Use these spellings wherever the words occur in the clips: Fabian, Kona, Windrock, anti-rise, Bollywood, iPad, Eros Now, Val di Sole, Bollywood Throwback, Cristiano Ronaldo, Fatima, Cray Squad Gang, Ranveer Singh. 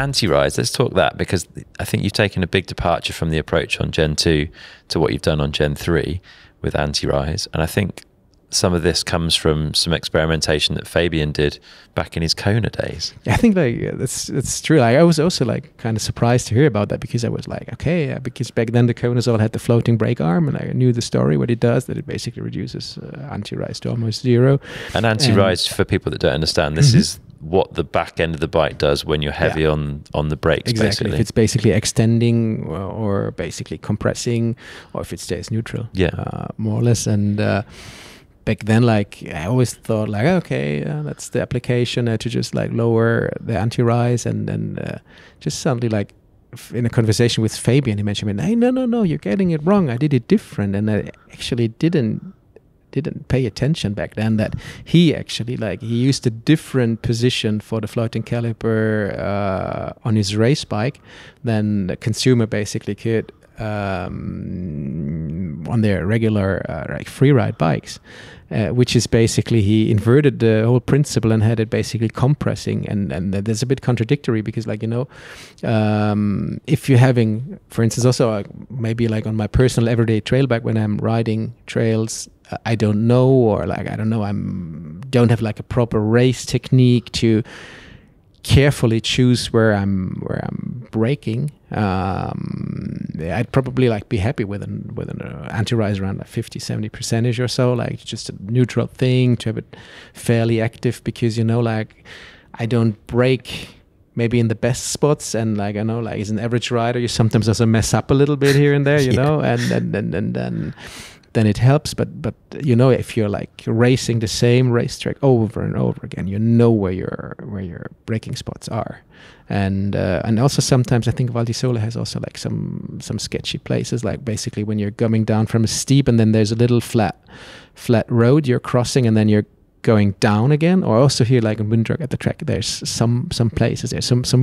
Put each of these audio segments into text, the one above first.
anti-rise, let's talk that, because I think you've taken a big departure from the approach on Gen 2 to what you've done on Gen 3 with anti-rise. And I think some of this comes from some experimentation that Fabian did back in his Kona days. Yeah, I think that's true. Like, I was also like kind of surprised to hear about that, because I was like, okay, yeah, because back then the Konas all had the floating brake arm, and I knew the story, what it does, that it basically reduces anti-rise to almost zero. And anti-rise, for people that don't understand, this is what the back end of the bike does when you're heavy on the brakes. Exactly. Basically. If it's basically extending or basically compressing, or if it stays neutral. Yeah, more or less. And back then, like, I always thought, like, okay, that's the application to just like lower the anti-rise. And then just suddenly, like, in a conversation with Fabian, he mentioned, hey, no, you're getting it wrong. I did it different. And I actually didn't pay attention back then that he actually, like, he used a different position for the floating caliper on his race bike than the consumer basically could on their regular like free ride bikes, which is basically he inverted the whole principle and had it basically compressing. And that's a bit contradictory, because, like, you know, if you're having, for instance, also maybe like on my personal everyday trail bike, when I'm riding trails, I don't know, or like, I don't know, don't have like a proper race technique to carefully choose where I'm braking. I'd probably like be happy with an anti-rise around like 50-70% or so, like just a neutral thing to have it fairly active, because, you know, like, I don't brake maybe in the best spots, and, like, I know, like, as an average rider, you sometimes also mess up a little bit here and there, you know, and then it helps. But you know, if you're like racing the same racetrack over and over again, you know where your braking spots are. And also sometimes I think Val di Sole has also like some sketchy places, like basically when you're coming down from a steep and then there's a little flat road you're crossing, and then you're going down again. Or also here, like in Windrock at the track, there's some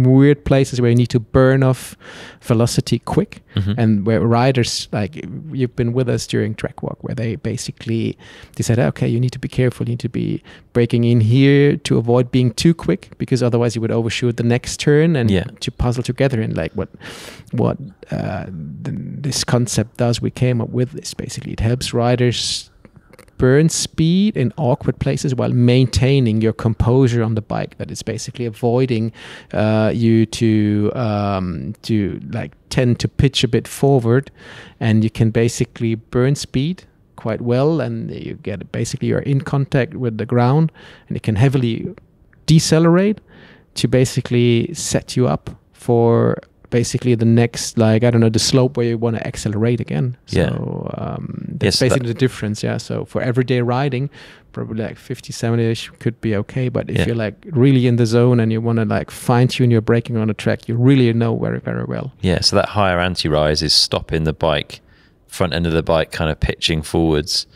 weird places where you need to burn off velocity quick, and where riders, like, you've been with us during track walk, where they basically said, okay, you need to be careful, you need to be braking in here to avoid being too quick, because otherwise you would overshoot the next turn, and to puzzle together. And like what this concept does, we came up with this, basically it helps riders burn speed in awkward places while maintaining your composure on the bike. That is basically avoiding you to like tend to pitch a bit forward, and you can basically burn speed quite well, and you get basically you're in contact with the ground, and it can heavily decelerate to basically set you up for basically the next, like, I don't know, the slope where you want to accelerate again. So that's basically the difference. So for everyday riding, probably like 50-70-ish could be okay, but if you're like really in the zone and you want to like fine tune your braking on a track, you really know very, very well. So that higher anti-rise is stopping the bike, front end of the bike kind of pitching forwards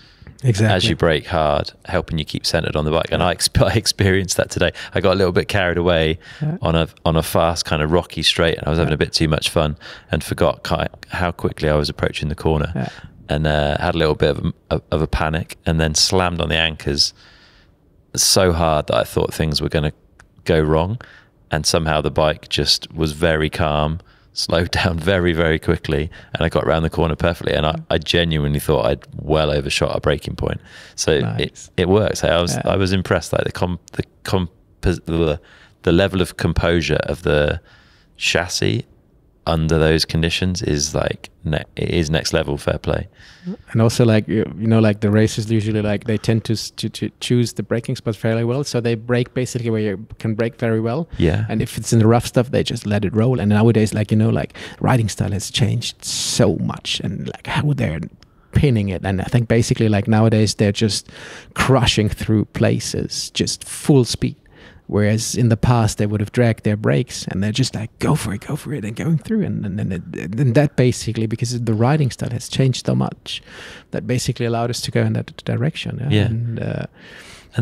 as you brake hard, helping you keep centered on the bike. And I experienced that today. I got a little bit carried away on a fast kind of rocky straight, and I was having a bit too much fun and forgot how quickly I was approaching the corner, and had a little bit of a panic, and then slammed on the anchors so hard that I thought things were going to go wrong, and somehow the bike just was very calm, slowed down very, very quickly, and I got around the corner perfectly. And I genuinely thought I'd well overshot a breaking point. So it works. I was impressed. Like the level of composure of the chassis under those conditions is like it is next level. Fair play. And also, like, you know, like the racers usually, like, they tend to choose the braking spots fairly well, so they brake basically where you can brake very well, and if it's in the rough stuff, they just let it roll. And nowadays, like, you know, like, riding style has changed so much, and like how they're pinning it. And I think basically, like, nowadays they're just crushing through places just full speed, whereas in the past they would have dragged their brakes, and they're just like, go for it, and going through. And that basically, because the riding style has changed so much, that basically allowed us to go in that direction. And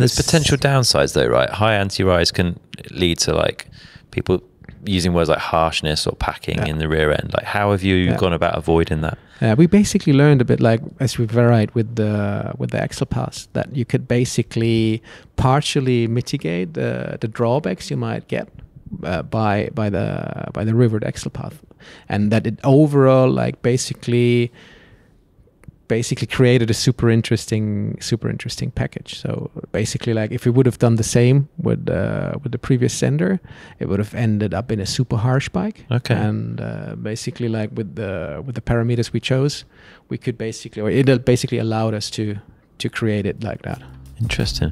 there's potential downsides though, right? High anti-rise can lead to, like, people using words like harshness or packing in the rear end. Like, how have you gone about avoiding that? We basically learned a bit, like, as we varied with the axle pass, that you could basically partially mitigate the drawbacks you might get by the river, the Exelpath, and that it overall like basically created a super interesting package. So basically, like, if we would have done the same with the previous sender, it would have ended up in a super harsh bike. Okay. And basically, like, with the parameters we chose, we could basically, or it basically allowed us to create it like that. Interesting.